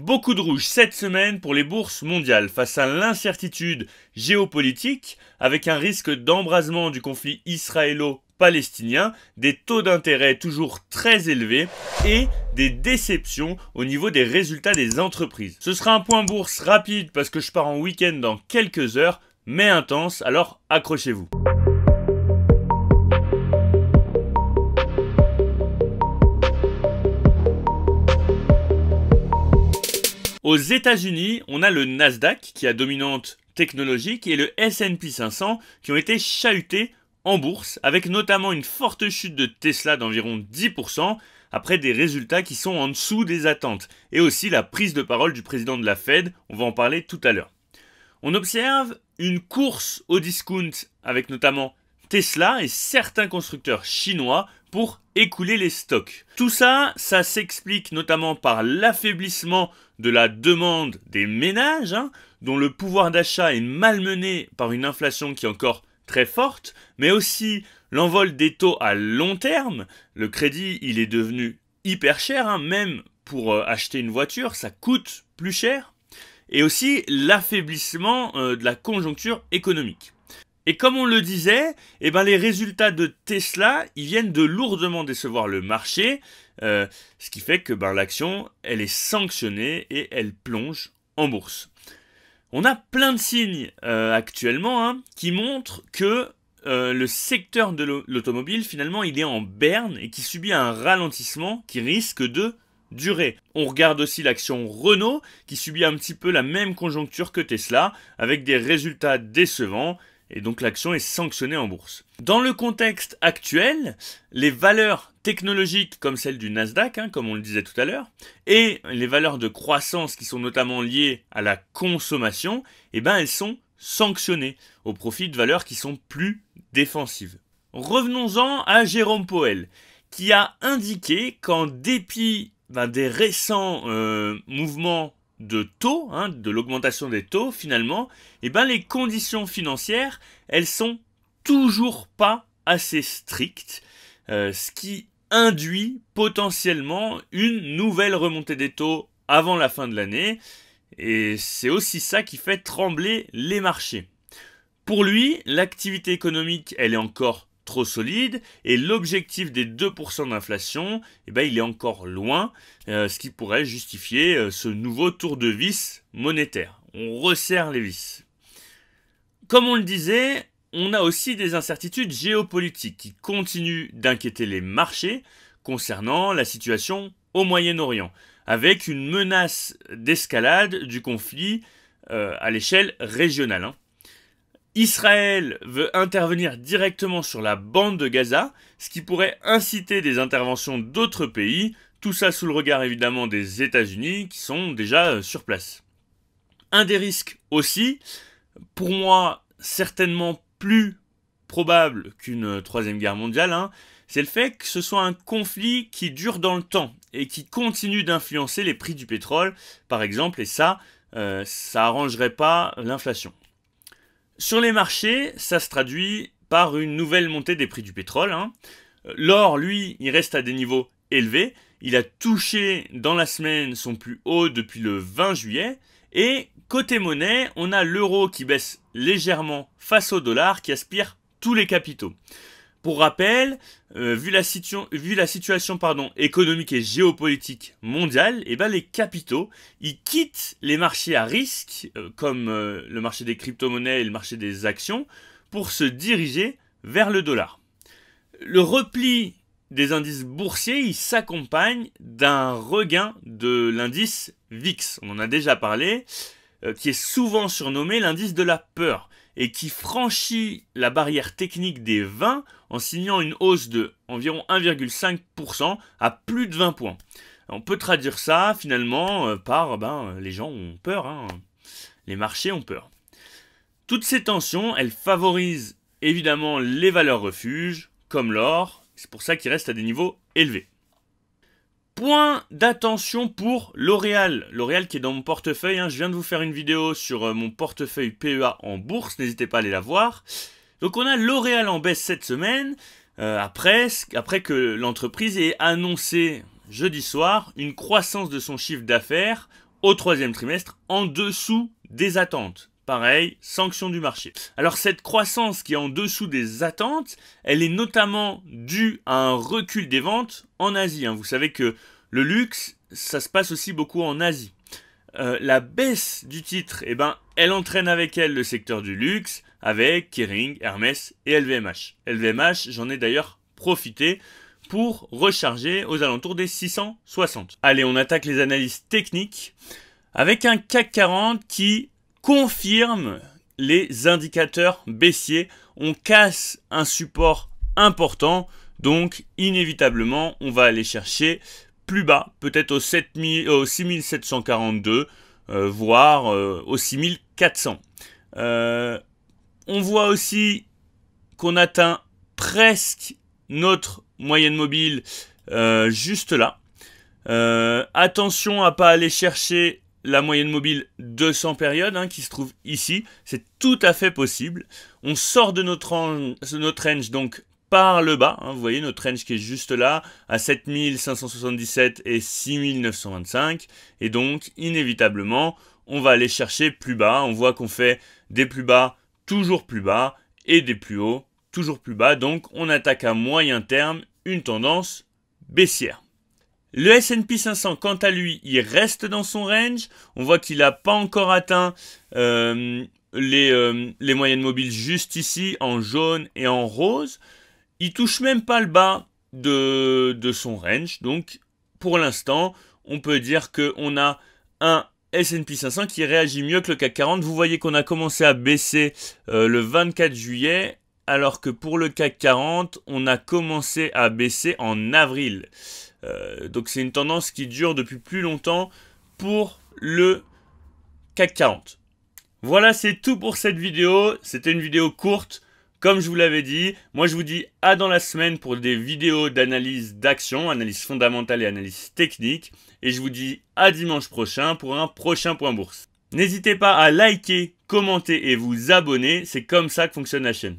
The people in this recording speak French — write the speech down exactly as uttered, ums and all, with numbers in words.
Beaucoup de rouge cette semaine pour les bourses mondiales face à l'incertitude géopolitique avec un risque d'embrasement du conflit israélo-palestinien, des taux d'intérêt toujours très élevés et des déceptions au niveau des résultats des entreprises. Ce sera un point bourse rapide parce que je pars en week-end dans quelques heures mais intense, alors accrochez-vous. Aux États-Unis, on a le Nasdaq qui a dominante technologique et le S and P cinq cents qui ont été chahutés en bourse avec notamment une forte chute de Tesla d'environ dix pour cent après des résultats qui sont en dessous des attentes et aussi la prise de parole du président de la Fed, on va en parler tout à l'heure. On observe une course au discount avec notamment Tesla et certains constructeurs chinois pour écouler les stocks. Tout ça, ça s'explique notamment par l'affaiblissement de la demande des ménages, hein, dont le pouvoir d'achat est malmené par une inflation qui est encore très forte, mais aussi l'envol des taux à long terme. Le crédit, il est devenu hyper cher, hein, même pour euh, acheter une voiture, ça coûte plus cher. Et aussi l'affaiblissement euh, de la conjoncture économique. Et comme on le disait, eh ben les résultats de Tesla, ils viennent de lourdement décevoir le marché, euh, ce qui fait que ben, l'action, elle est sanctionnée et elle plonge en bourse. On a plein de signes euh, actuellement hein, qui montrent que euh, le secteur de l'automobile, finalement, il est en berne et qui subit un ralentissement qui risque de durer. On regarde aussi l'action Renault qui subit un petit peu la même conjoncture que Tesla avec des résultats décevants. Et donc l'action est sanctionnée en bourse. Dans le contexte actuel, les valeurs technologiques comme celle du Nasdaq, hein, comme on le disait tout à l'heure, et les valeurs de croissance qui sont notamment liées à la consommation, eh ben, elles sont sanctionnées au profit de valeurs qui sont plus défensives. Revenons-en à Jérôme Powell, qui a indiqué qu'en dépit ben, des récents euh, mouvements de taux, hein, de l'augmentation des taux finalement, eh ben, les conditions financières, elles sont toujours pas assez strictes, euh, ce qui induit potentiellement une nouvelle remontée des taux avant la fin de l'année, et c'est aussi ça qui fait trembler les marchés. Pour lui, l'activité économique, elle est encore trop solide, et l'objectif des deux pour cent d'inflation, eh ben, il est encore loin, euh, ce qui pourrait justifier euh, ce nouveau tour de vis monétaire. On resserre les vis. Comme on le disait, on a aussi des incertitudes géopolitiques qui continuent d'inquiéter les marchés concernant la situation au Moyen-Orient, avec une menace d'escalade du conflit euh, à l'échelle régionale. Hein. Israël veut intervenir directement sur la bande de Gaza, ce qui pourrait inciter des interventions d'autres pays, tout ça sous le regard évidemment des États-Unis qui sont déjà sur place. Un des risques aussi, pour moi certainement plus probable qu'une troisième guerre mondiale, hein, c'est le fait que ce soit un conflit qui dure dans le temps et qui continue d'influencer les prix du pétrole par exemple, et ça, euh, ça n'arrangerait pas l'inflation. Sur les marchés, ça se traduit par une nouvelle montée des prix du pétrole. Hein. L'or, lui, il reste à des niveaux élevés. Il a touché dans la semaine son plus haut depuis le vingt juillet. Et côté monnaie, on a l'euro qui baisse légèrement face au dollar qui aspire tous les capitaux. Pour rappel, euh, vu la, situ vu la situation pardon, économique et géopolitique mondiale, eh ben les capitaux ils quittent les marchés à risque, euh, comme euh, le marché des crypto-monnaies et le marché des actions, pour se diriger vers le dollar. Le repli des indices boursiers il s'accompagne d'un regain de l'indice V I X, on en a déjà parlé, euh, qui est souvent surnommé l'indice de la peur, et qui franchit la barrière technique des vingt en signant une hausse de environ un virgule cinq pour cent à plus de vingt points. On peut traduire ça finalement par ben, les gens ont peur, hein. Les marchés ont peur. Toutes ces tensions, elles favorisent évidemment les valeurs refuges, comme l'or, c'est pour ça qu'il reste à des niveaux élevés. Point d'attention pour L'Oréal, L'Oréal qui est dans mon portefeuille, hein. Je viens de vous faire une vidéo sur mon portefeuille P E A en bourse, n'hésitez pas à aller la voir. Donc on a L'Oréal en baisse cette semaine, euh, après, après que l'entreprise ait annoncé jeudi soir une croissance de son chiffre d'affaires au troisième trimestre en dessous des attentes. Pareil, sanction du marché. Alors cette croissance qui est en dessous des attentes, elle est notamment due à un recul des ventes en Asie. Vous savez que le luxe, ça se passe aussi beaucoup en Asie. Euh, la baisse du titre, eh ben, elle entraîne avec elle le secteur du luxe, avec Kering, Hermès et L V M H. L V M H, j'en ai d'ailleurs profité pour recharger aux alentours des six cent soixante. Allez, on attaque les analyses techniques avec un C A C quarante qui confirme les indicateurs baissiers. On casse un support important, donc inévitablement, on va aller chercher plus bas, peut-être au six mille sept cent quarante-deux, euh, voire euh, au six mille quatre cents. Euh, on voit aussi qu'on atteint presque notre moyenne mobile euh, juste là. Euh, attention à ne pas aller chercher la moyenne mobile deux cents périodes hein, qui se trouve ici. C'est tout à fait possible. On sort de notre range, notre range donc par le bas. Hein, vous voyez notre range qui est juste là à sept mille cinq cent soixante-dix-sept et six mille neuf cent vingt-cinq. Et donc inévitablement, on va aller chercher plus bas. On voit qu'on fait des plus bas, toujours plus bas et des plus hauts. Toujours plus bas, donc on attaque à moyen terme une tendance baissière. Le S and P cinq cents, quant à lui, il reste dans son range. On voit qu'il n'a pas encore atteint euh, les, euh, les moyennes mobiles juste ici, en jaune et en rose. Il ne touche même pas le bas de, de son range. Donc, pour l'instant, on peut dire qu'on a un S and P cinq cents qui réagit mieux que le C A C quarante. Vous voyez qu'on a commencé à baisser euh, le vingt-quatre juillet. Alors que pour le C A C quarante, on a commencé à baisser en avril. Euh, donc c'est une tendance qui dure depuis plus longtemps pour le C A C quarante. Voilà, c'est tout pour cette vidéo. C'était une vidéo courte, comme je vous l'avais dit. Moi, je vous dis à dans la semaine pour des vidéos d'analyse d'action, analyse fondamentale et analyse technique. Et je vous dis à dimanche prochain pour un prochain Point Bourse. N'hésitez pas à liker, commenter et vous abonner. C'est comme ça que fonctionne la chaîne.